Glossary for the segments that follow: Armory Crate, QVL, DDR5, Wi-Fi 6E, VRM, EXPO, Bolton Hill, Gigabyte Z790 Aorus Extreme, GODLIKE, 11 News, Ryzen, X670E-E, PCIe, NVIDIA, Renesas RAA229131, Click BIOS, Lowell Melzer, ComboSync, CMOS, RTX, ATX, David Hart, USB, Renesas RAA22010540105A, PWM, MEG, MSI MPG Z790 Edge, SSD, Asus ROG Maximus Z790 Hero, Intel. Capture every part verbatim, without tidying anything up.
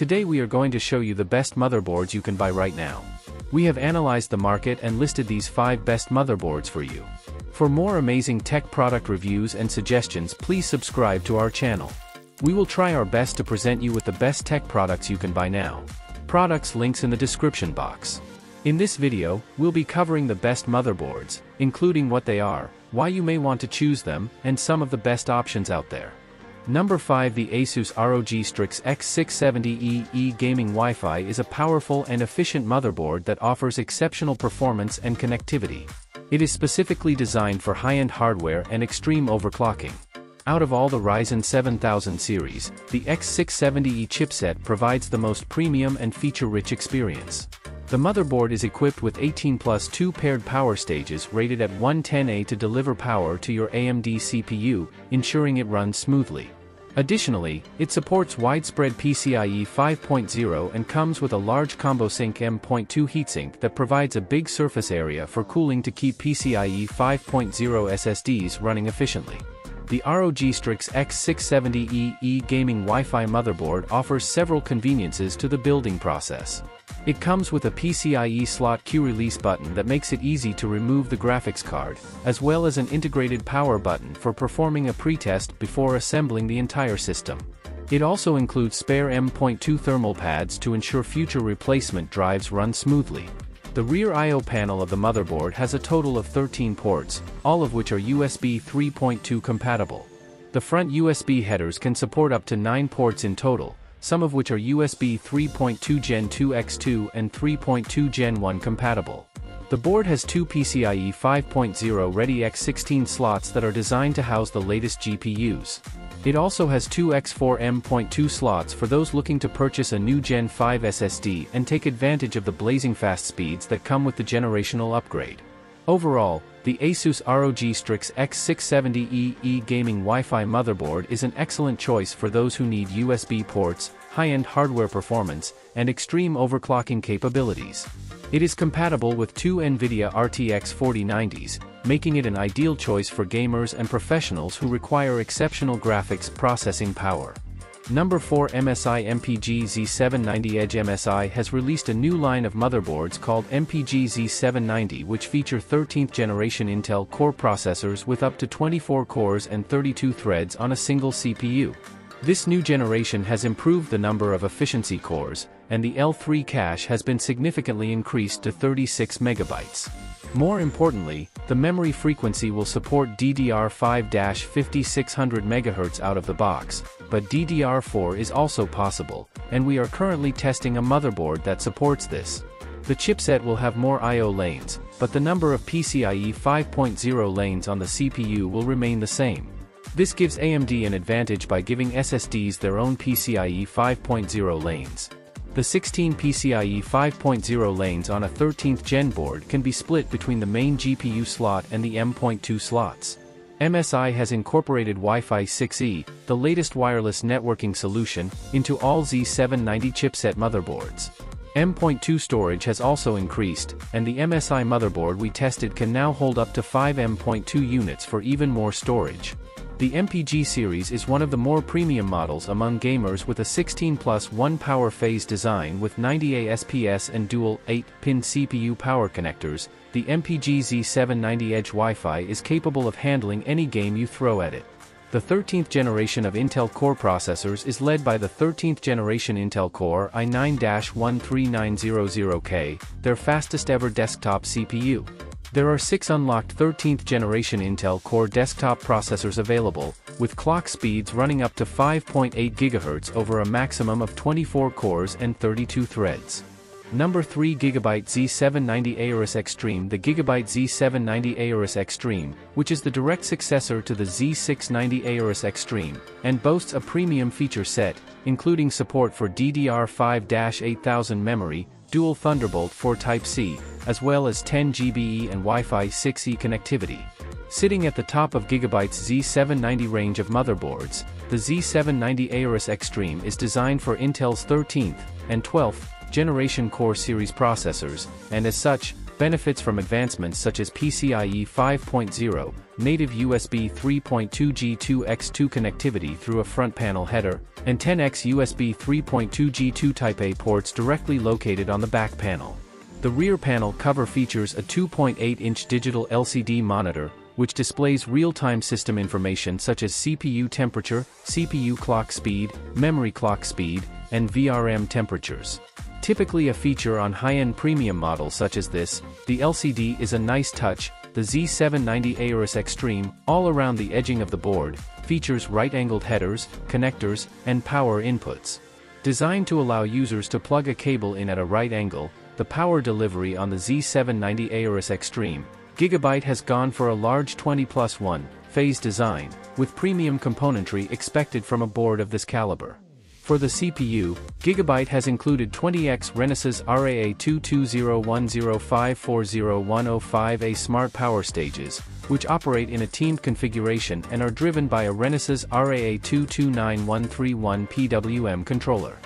Today we are going to show you the best motherboards you can buy right now. We have analyzed the market and listed these five best motherboards for you. For more amazing tech product reviews and suggestions, please subscribe to our channel. We will try our best to present you with the best tech products you can buy now. Products links in the description box. In this video, we'll be covering the best motherboards, including what they are, why you may want to choose them, and some of the best options out there. Number five. The ASUS ROG Strix X six seventy E Gaming Wi-Fi is a powerful and efficient motherboard that offers exceptional performance and connectivity. It is specifically designed for high-end hardware and extreme overclocking. Out of all the Ryzen seven thousand series, the X six seventy E chipset provides the most premium and feature-rich experience. The motherboard is equipped with eighteen plus two paired power stages rated at one ten A to deliver power to your A M D C P U, ensuring it runs smoothly. Additionally, it supports widespread P C I E five point oh and comes with a large ComboSync M dot two heatsink that provides a big surface area for cooling to keep P C I E five point oh S S Ds running efficiently. The ROG Strix X six seventy E Gaming Wi-Fi motherboard offers several conveniences to the building process. It comes with a PCIe slot Q release button that makes it easy to remove the graphics card, as well as an integrated power button for performing a pretest before assembling the entire system. It also includes spare M dot two thermal pads to ensure future replacement drives run smoothly. The rear I O panel of the motherboard has a total of thirteen ports, all of which are U S B three point two compatible. The front U S B headers can support up to nine ports in total, some of which are U S B three point two Gen two by two and three point two Gen one compatible. The board has two P C I E five point oh ready by sixteen slots that are designed to house the latest G P Us. It also has two by four M dot two slots for those looking to purchase a new Gen five S S D and take advantage of the blazing fast speeds that come with the generational upgrade. Overall, the ASUS ROG Strix X six seventy E Gaming Wi-Fi motherboard is an excellent choice for those who need U S B ports, high-end hardware performance, and extreme overclocking capabilities. It is compatible with two NVIDIA R T X forty nineties, making it an ideal choice for gamers and professionals who require exceptional graphics processing power. Number four. M S I M P G Z seven ninety Edge. M S I has released a new line of motherboards called M P G Z seven ninety, which feature thirteenth generation Intel Core processors with up to twenty-four cores and thirty-two threads on a single C P U. This new generation has improved the number of efficiency cores, and the L three cache has been significantly increased to thirty-six megabytes. More importantly, the memory frequency will support D D R five fifty-six hundred megahertz out of the box, but D D R four is also possible, and we are currently testing a motherboard that supports this. The chipset will have more I O lanes, but the number of P C I E five point oh lanes on the C P U will remain the same. This gives A M D an advantage by giving S S Ds their own P C I E five point oh lanes. The sixteen P C I E five point oh lanes on a thirteenth gen board can be split between the main G P U slot and the M dot two slots. M S I has incorporated Wi-Fi six E, the latest wireless networking solution, into all Z seven ninety chipset motherboards. M dot two storage has also increased, and the M S I motherboard we tested can now hold up to five M dot two units for even more storage. The M P G series is one of the more premium models among gamers, with a sixteen plus one power phase design with ninety A S P S and dual eight pin C P U power connectors. The M P G Z seven ninety Edge Wi-Fi is capable of handling any game you throw at it. The thirteenth generation of Intel Core processors is led by the thirteenth generation Intel Core i nine dash one three nine hundred K, their fastest ever desktop C P U. There are six unlocked thirteenth generation Intel Core desktop processors available, with clock speeds running up to five point eight gigahertz over a maximum of twenty-four cores and thirty-two threads. Number three. Gigabyte Z seven ninety Aorus Extreme. The Gigabyte Z seven ninety Aorus Extreme, which is the direct successor to the Z six ninety Aorus Extreme, and boasts a premium feature set, including support for D D R five dash eight thousand memory, dual Thunderbolt four Type C, as well as ten G B E and Wi-Fi six E connectivity. Sitting at the top of Gigabyte's Z seven ninety range of motherboards, the Z seven ninety Aorus Extreme is designed for Intel's thirteenth and twelfth generation Core series processors, and as such, benefits from advancements such as P C I E five point oh, native U S B three point two G two by two connectivity through a front panel header, and ten x U S B three point two G two Type A ports directly located on the back panel. The rear panel cover features a two point eight inch digital L C D monitor, which displays real-time system information such as C P U temperature, C P U clock speed, memory clock speed, and V R M temperatures. Typically a feature on high-end premium models such as this, the L C D is a nice touch. The Z seven ninety Aorus Extreme, all around the edging of the board, features right-angled headers, connectors, and power inputs. Designed to allow users to plug a cable in at a right angle, the power delivery on the Z seven ninety Aorus Extreme, Gigabyte has gone for a large twenty plus one phase design, with premium componentry expected from a board of this caliber. For the C P U, Gigabyte has included twenty x Renesas R A A two two zero one zero five four zero one zero five A smart power stages, which operate in a teamed configuration and are driven by a Renesas R A A two two nine one three one P W M controller.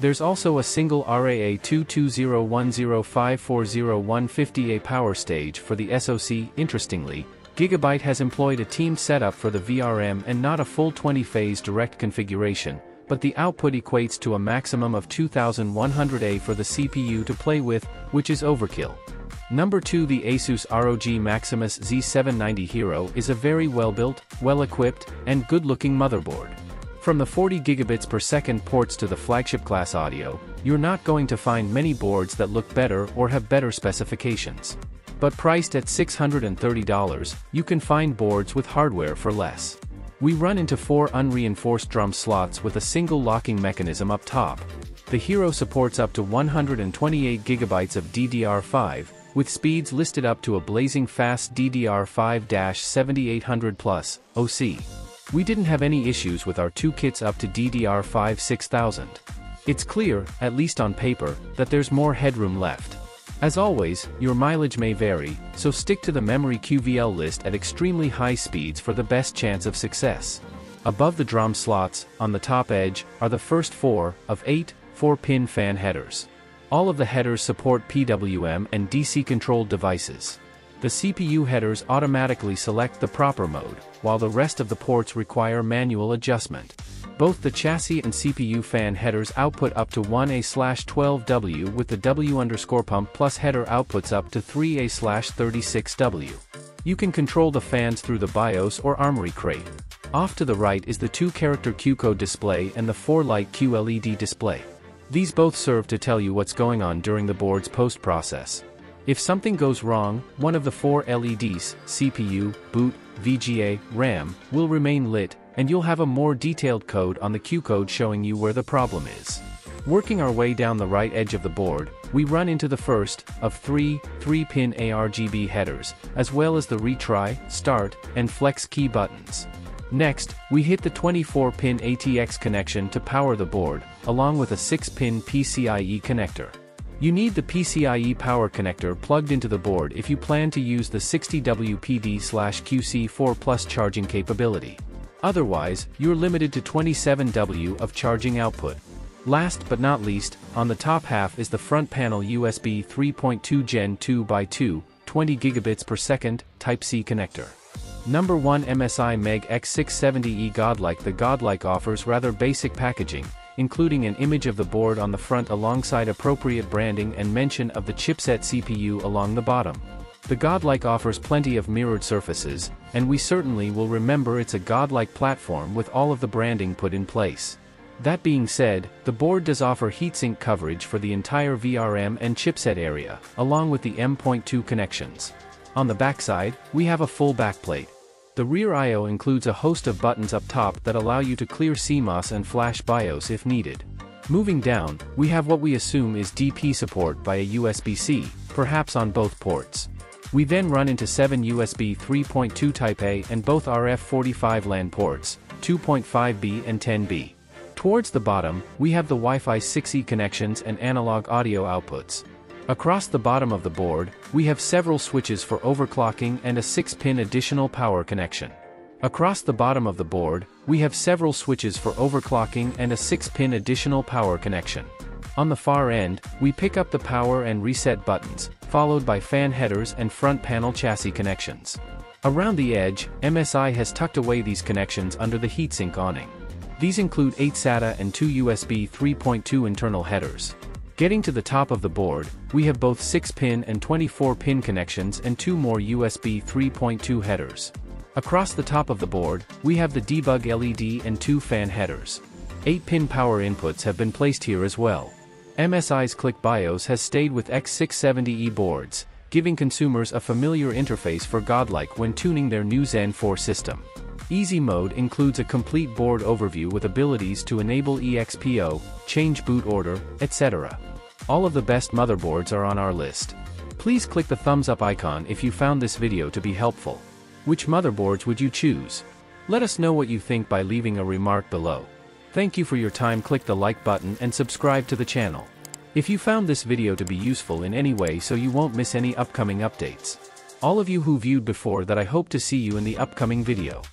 There's also a single R A A two two zero one zero five four zero one five zero A power stage for the S O C. Interestingly, Gigabyte has employed a teamed setup for the V R M and not a full twenty phase direct configuration, but the output equates to a maximum of two thousand one hundred A for the C P U to play with, which is overkill. Number two. The Asus R O G Maximus Z seven ninety Hero is a very well-built, well-equipped, and good-looking motherboard. From the forty gigabits per second ports to the flagship-class audio, you're not going to find many boards that look better or have better specifications. But priced at six hundred thirty dollars, you can find boards with hardware for less. We run into four unreinforced drum slots with a single locking mechanism up top. The Hero supports up to one hundred twenty-eight gigabytes of D D R five, with speeds listed up to a blazing fast D D R five seventy-eight hundred plus O C. We didn't have any issues with our two kits up to D D R five six thousand. It's clear, at least on paper, that there's more headroom left. As always, your mileage may vary, so stick to the memory Q V L list at extremely high speeds for the best chance of success. Above the drum slots, on the top edge, are the first four of eight four-pin fan headers. All of the headers support P W M and D C-controlled devices. The C P U headers automatically select the proper mode, while the rest of the ports require manual adjustment. Both the chassis and C P U fan headers output up to one A twelve W, with the W underscore pump plus header outputs up to three A thirty-six W. You can control the fans through the BIOS or Armory Crate. Off to the right is the two character Q code display and the four light Q L E D display. These both serve to tell you what's going on during the board's post-process. If something goes wrong, one of the four L E Ds, C P U, boot, V G A, RAM, will remain lit, and you'll have a more detailed code on the Q code showing you where the problem is. Working our way down the right edge of the board, we run into the first of three three-pin A R G B headers, as well as the retry, start, and flex key buttons. Next, we hit the twenty-four pin A T X connection to power the board, along with a six pin P C I E connector. You need the P C I E power connector plugged into the board if you plan to use the sixty watt P D slash Q C four plus charging capability. Otherwise, you're limited to twenty-seven watts of charging output. Last but not least, on the top half is the front panel U S B three point two Gen two by two, twenty gigabits per second, Type C connector. Number one. M S I MEG X six seventy E Godlike. The Godlike offers rather basic packaging, including an image of the board on the front alongside appropriate branding and mention of the chipset C P U along the bottom. The Godlike offers plenty of mirrored surfaces, and we certainly will remember it's a Godlike platform with all of the branding put in place. That being said, the board does offer heatsink coverage for the entire V R M and chipset area, along with the M dot two connections. On the backside, we have a full backplate. The rear I O includes a host of buttons up top that allow you to clear C MOS and flash BIOS if needed. Moving down, we have what we assume is D P support by a U S B C, perhaps on both ports. We then run into seven U S B three point two Type A and both R F forty-five LAN ports, two point five B and ten B. Towards the bottom, we have the Wi-Fi six E connections and analog audio outputs. Across the bottom of the board, we have several switches for overclocking and a six pin additional power connection. Across the bottom of the board, we have several switches for overclocking and a six pin additional power connection. On the far end, we pick up the power and reset buttons, followed by fan headers and front panel chassis connections. Around the edge, M S I has tucked away these connections under the heatsink awning. These include eight SATA and two U S B three point two internal headers. Getting to the top of the board, we have both six pin and twenty-four pin connections and two more U S B three point two headers. Across the top of the board, we have the debug L E D and two fan headers. eight pin power inputs have been placed here as well. M S I's Click BIOS has stayed with X six seventy E boards, giving consumers a familiar interface for Godlike when tuning their new Zen four system. Easy mode includes a complete board overview with abilities to enable E X P O, change boot order, et cetera. All of the best motherboards are on our list. Please click the thumbs up icon if you found this video to be helpful. Which motherboards would you choose? Let us know what you think by leaving a remark below. Thank you for your time. Click the like button and subscribe to the channel if you found this video to be useful in any way, so you won't miss any upcoming updates. All of you who viewed before that, I hope to see you in the upcoming video.